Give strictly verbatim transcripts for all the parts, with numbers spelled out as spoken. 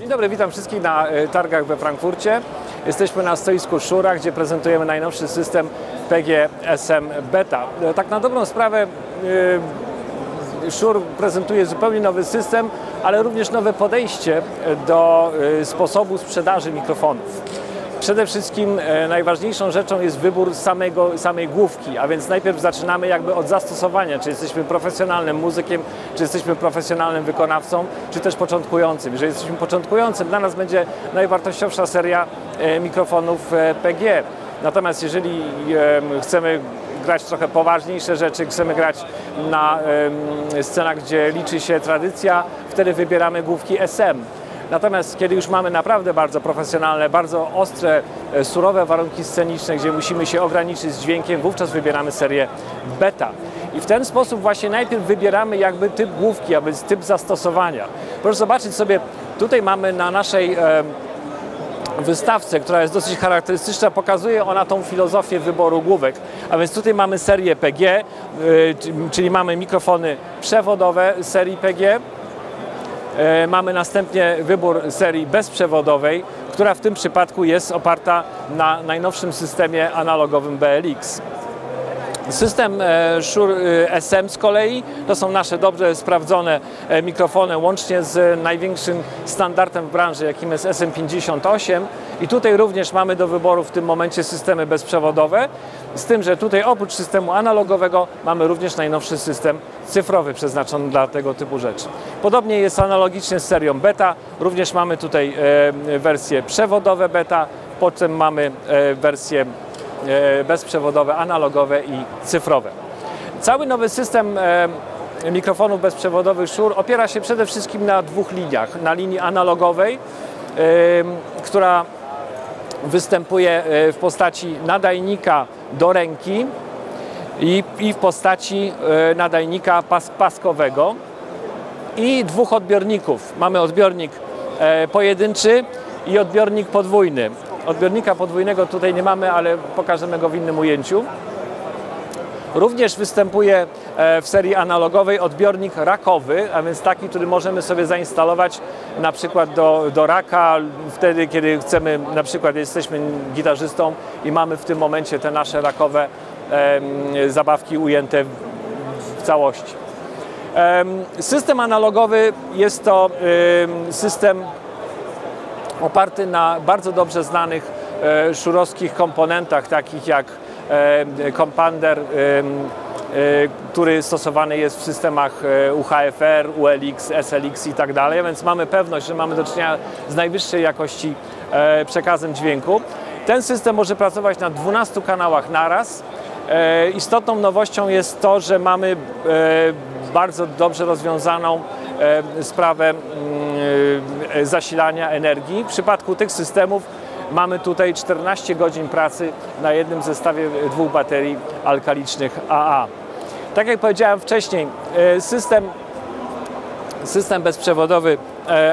Dzień dobry, witam wszystkich na targach we Frankfurcie. Jesteśmy na stoisku Shure, gdzie prezentujemy najnowszy system P G S M Beta. Tak na dobrą sprawę Shure prezentuje zupełnie nowy system, ale również nowe podejście do sposobu sprzedaży mikrofonów. Przede wszystkim najważniejszą rzeczą jest wybór samego, samej główki, a więc najpierw zaczynamy jakby od zastosowania, czy jesteśmy profesjonalnym muzykiem, czy jesteśmy profesjonalnym wykonawcą, czy też początkującym. Jeżeli jesteśmy początkującym, dla nas będzie najwartościowsza seria mikrofonów P G. Natomiast jeżeli chcemy grać trochę poważniejsze rzeczy, chcemy grać na scenach, gdzie liczy się tradycja, wtedy wybieramy główki S M. Natomiast kiedy już mamy naprawdę bardzo profesjonalne, bardzo ostre, surowe warunki sceniczne, gdzie musimy się ograniczyć z dźwiękiem, wówczas wybieramy serię Beta. I w ten sposób właśnie najpierw wybieramy jakby typ główki, a więc typ zastosowania. Proszę zobaczyć sobie, tutaj mamy na naszej wystawce, która jest dosyć charakterystyczna, pokazuje ona tą filozofię wyboru główek. A więc tutaj mamy serię P G, czyli mamy mikrofony przewodowe serii P G. Mamy następnie wybór serii bezprzewodowej, która w tym przypadku jest oparta na najnowszym systemie analogowym B L X. System Shure S M z kolei to są nasze dobrze sprawdzone mikrofony, łącznie z największym standardem w branży, jakim jest S M pięćdziesiąt osiem. I tutaj również mamy do wyboru w tym momencie systemy bezprzewodowe, z tym, że tutaj oprócz systemu analogowego mamy również najnowszy system cyfrowy przeznaczony dla tego typu rzeczy. Podobnie jest analogicznie z serią Beta, również mamy tutaj wersje przewodowe Beta, potem mamy wersje bezprzewodowe, analogowe i cyfrowe. Cały nowy system mikrofonów bezprzewodowych Shure opiera się przede wszystkim na dwóch liniach. Na linii analogowej, która występuje w postaci nadajnika do ręki i, i w postaci nadajnika pas, paskowego i dwóch odbiorników. Mamy odbiornik pojedynczy i odbiornik podwójny. Odbiornika podwójnego tutaj nie mamy, ale pokażemy go w innym ujęciu. Również występuje w serii analogowej odbiornik rakowy, a więc taki, który możemy sobie zainstalować na przykład do, do raka, wtedy kiedy chcemy, na przykład jesteśmy gitarzystą i mamy w tym momencie te nasze rakowe em, zabawki ujęte w całości. Em, system analogowy jest to em, system oparty na bardzo dobrze znanych e, szurowskich komponentach, takich jak kompander, który stosowany jest w systemach U H F R, U L X, S L X i tak dalej, więc mamy pewność, że mamy do czynienia z najwyższej jakości przekazem dźwięku. Ten system może pracować na dwunastu kanałach naraz. Istotną nowością jest to, że mamy bardzo dobrze rozwiązaną sprawę zasilania energii. W przypadku tych systemów mamy tutaj czternaście godzin pracy na jednym zestawie dwóch baterii alkalicznych A A. Tak jak powiedziałem wcześniej, system, system bezprzewodowy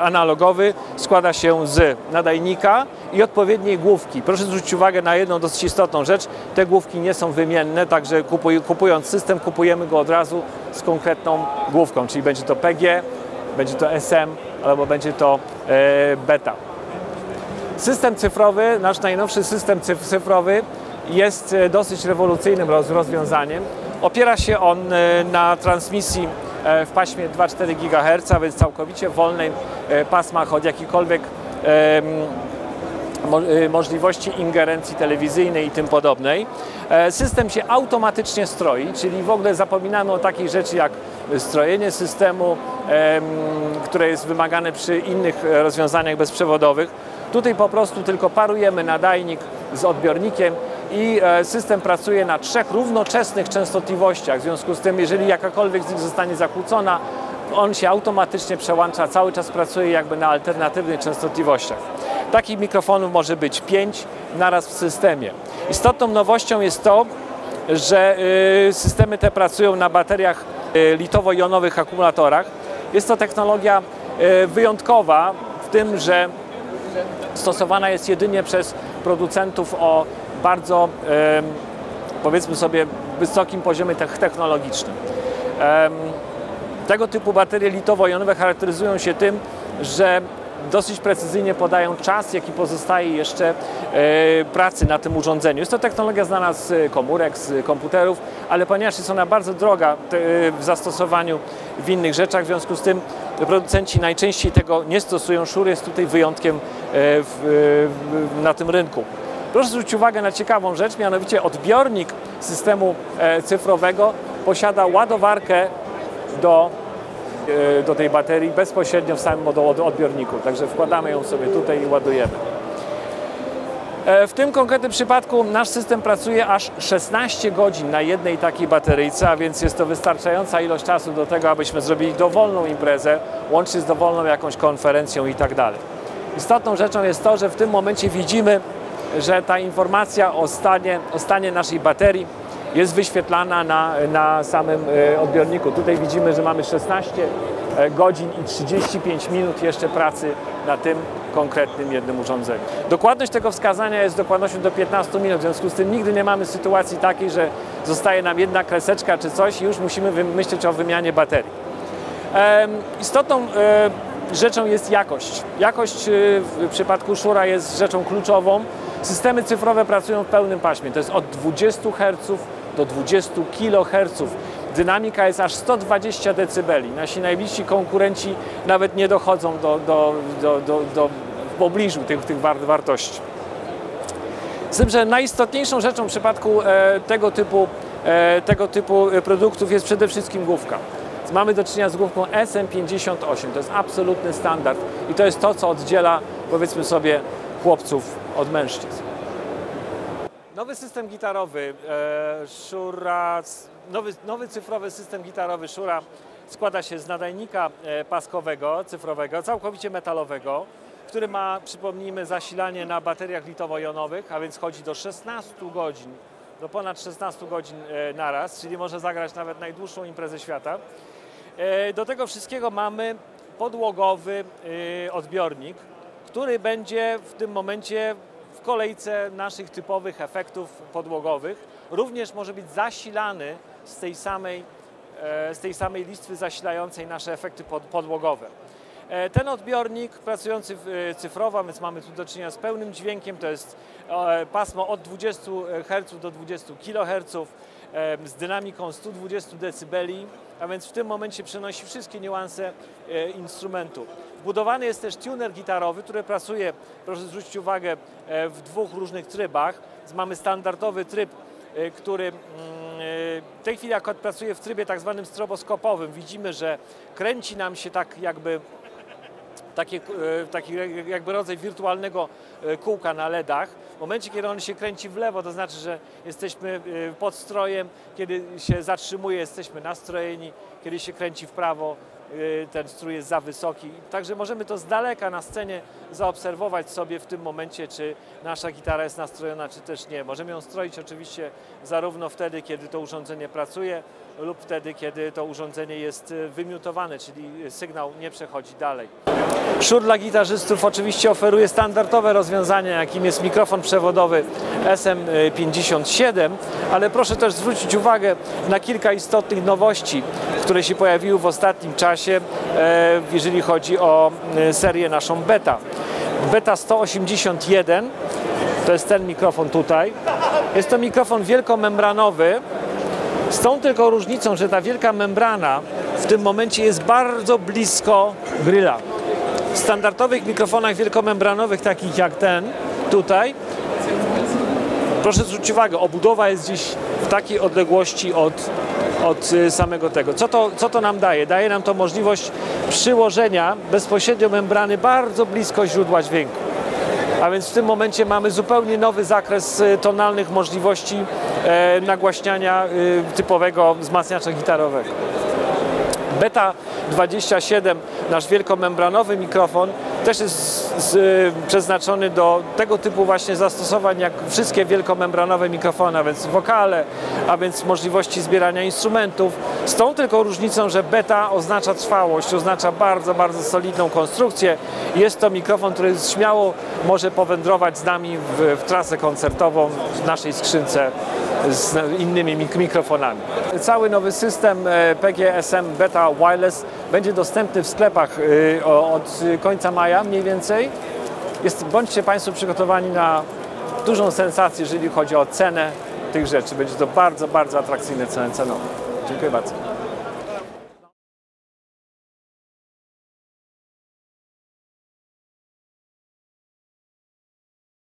analogowy składa się z nadajnika i odpowiedniej główki. Proszę zwrócić uwagę na jedną dosyć istotną rzecz. Te główki nie są wymienne, także kupując system kupujemy go od razu z konkretną główką, czyli będzie to P G, będzie to S M albo będzie to Beta. System cyfrowy, nasz najnowszy system cyfrowy jest dosyć rewolucyjnym rozwiązaniem. Opiera się on na transmisji w paśmie dwa przecinek cztery gigaherca, więc całkowicie wolnej pasmach od jakichkolwiek możliwości ingerencji telewizyjnej i tym podobnej. System się automatycznie stroi, czyli w ogóle zapominamy o takiej rzeczy jak strojenie systemu, które jest wymagane przy innych rozwiązaniach bezprzewodowych. Tutaj po prostu tylko parujemy nadajnik z odbiornikiem i system pracuje na trzech równoczesnych częstotliwościach. W związku z tym, jeżeli jakakolwiek z nich zostanie zakłócona, on się automatycznie przełącza, cały czas pracuje jakby na alternatywnych częstotliwościach. Takich mikrofonów może być pięć naraz w systemie. Istotną nowością jest to, że systemy te pracują na bateriach litowo-jonowych akumulatorach. Jest to technologia wyjątkowa w tym, że stosowana jest jedynie przez producentów o bardzo powiedzmy sobie, wysokim poziomie technologicznym. Tego typu baterie litowo-jonowe charakteryzują się tym, że dosyć precyzyjnie podają czas, jaki pozostaje jeszcze pracy na tym urządzeniu. Jest to technologia znana z komórek, z komputerów, ale ponieważ jest ona bardzo droga w zastosowaniu w innych rzeczach, w związku z tym producenci najczęściej tego nie stosują. Shure jest tutaj wyjątkiem w, na tym rynku. Proszę zwrócić uwagę na ciekawą rzecz, mianowicie odbiornik systemu cyfrowego posiada ładowarkę do do tej baterii bezpośrednio w samym odbiorniku, także wkładamy ją sobie tutaj i ładujemy. W tym konkretnym przypadku nasz system pracuje aż szesnaście godzin na jednej takiej bateryjce, a więc jest to wystarczająca ilość czasu do tego, abyśmy zrobili dowolną imprezę, łącznie z dowolną jakąś konferencją i tak dalej. Istotną rzeczą jest to, że w tym momencie widzimy, że ta informacja o stanie, o stanie naszej baterii jest wyświetlana na, na samym odbiorniku. Tutaj widzimy, że mamy szesnaście godzin i trzydzieści pięć minut jeszcze pracy na tym konkretnym jednym urządzeniu. Dokładność tego wskazania jest dokładnością do piętnastu minut, w związku z tym nigdy nie mamy sytuacji takiej, że zostaje nam jedna kreseczka czy coś i już musimy myśleć o wymianie baterii. Ehm, istotną e, rzeczą jest jakość. Jakość w przypadku Shure'a jest rzeczą kluczową. Systemy cyfrowe pracują w pełnym paśmie, to jest od dwudziestu herców do dwudziestu kiloherców. Dynamika jest aż sto dwadzieścia decybeli. Nasi najbliżsi konkurenci nawet nie dochodzą do, do, do, do, do w pobliżu tych, tych wartości. Z tym, że najistotniejszą rzeczą w przypadku e, tego, typu, e, tego typu produktów jest przede wszystkim główka. Mamy do czynienia z główką S M pięćdziesiąt osiem, to jest absolutny standard i to jest to, co oddziela, powiedzmy sobie, chłopców od mężczyzn. Nowy system gitarowy e, Shure'a, nowy, nowy cyfrowy system gitarowy Shure'a składa się z nadajnika e, paskowego, cyfrowego, całkowicie metalowego, który ma, przypomnijmy, zasilanie na bateriach litowo-jonowych, a więc chodzi do szesnastu godzin, do ponad szesnastu godzin e, naraz, czyli może zagrać nawet najdłuższą imprezę świata. E, do tego wszystkiego mamy podłogowy e, odbiornik, który będzie w tym momencie w kolejce naszych typowych efektów podłogowych. Również może być zasilany z tej samej, z tej samej listwy zasilającej nasze efekty podłogowe. Ten odbiornik pracujący cyfrowo, więc mamy tu do czynienia z pełnym dźwiękiem, to jest pasmo od dwudziestu herców do dwudziestu kiloherców z dynamiką stu dwudziestu decybeli, a więc w tym momencie przenosi wszystkie niuanse instrumentu. Wbudowany jest też tuner gitarowy, który pracuje, proszę zwrócić uwagę, w dwóch różnych trybach. Mamy standardowy tryb, który w tej chwili akurat pracuje w trybie tak zwanym stroboskopowym. Widzimy, że kręci nam się tak jakby taki, taki jakby rodzaj wirtualnego kółka na LEDach. W momencie, kiedy on się kręci w lewo, to znaczy, że jesteśmy pod strojem, kiedy się zatrzymuje, jesteśmy nastrojeni, kiedy się kręci w prawo, ten strój jest za wysoki. Także możemy to z daleka na scenie zaobserwować sobie w tym momencie, czy nasza gitara jest nastrojona, czy też nie. Możemy ją stroić oczywiście zarówno wtedy, kiedy to urządzenie pracuje, lub wtedy, kiedy to urządzenie jest wymiutowane, czyli sygnał nie przechodzi dalej. Shure dla gitarzystów oczywiście oferuje standardowe rozwiązania, jakim jest mikrofon przewodowy S M pięćdziesiąt siedem, ale proszę też zwrócić uwagę na kilka istotnych nowości, które się pojawiły w ostatnim czasie, jeżeli chodzi o serię naszą Beta. Beta sto osiemdziesiąt jeden, to jest ten mikrofon tutaj, jest to mikrofon wielkomembranowy, z tą tylko różnicą, że ta wielka membrana w tym momencie jest bardzo blisko gryla. W standardowych mikrofonach wielkomembranowych, takich jak ten tutaj, proszę zwrócić uwagę, obudowa jest gdzieś w takiej odległości od, od samego tego. Co to, co to nam daje? Daje nam to możliwość przyłożenia bezpośrednio membrany bardzo blisko źródła dźwięku. A więc w tym momencie mamy zupełnie nowy zakres tonalnych możliwości e, nagłaśniania e, typowego wzmacniacza gitarowego. Beta dwadzieścia siedem, nasz wielkomembranowy mikrofon, też jest z, z, przeznaczony do tego typu właśnie zastosowań jak wszystkie wielkomembranowe mikrofony, a więc wokale, a więc możliwości zbierania instrumentów. Z tą tylko różnicą, że Beta oznacza trwałość, oznacza bardzo, bardzo solidną konstrukcję. Jest to mikrofon, który śmiało może powędrować z nami w, w trasę koncertową w naszej skrzynce z innymi mikrofonami. Cały nowy system P G S M Beta Wireless będzie dostępny w sklepach od końca maja mniej więcej. Jest, bądźcie Państwo przygotowani na dużą sensację, jeżeli chodzi o cenę tych rzeczy. Będzie to bardzo, bardzo atrakcyjne ceny cenowe. Dziękuję bardzo.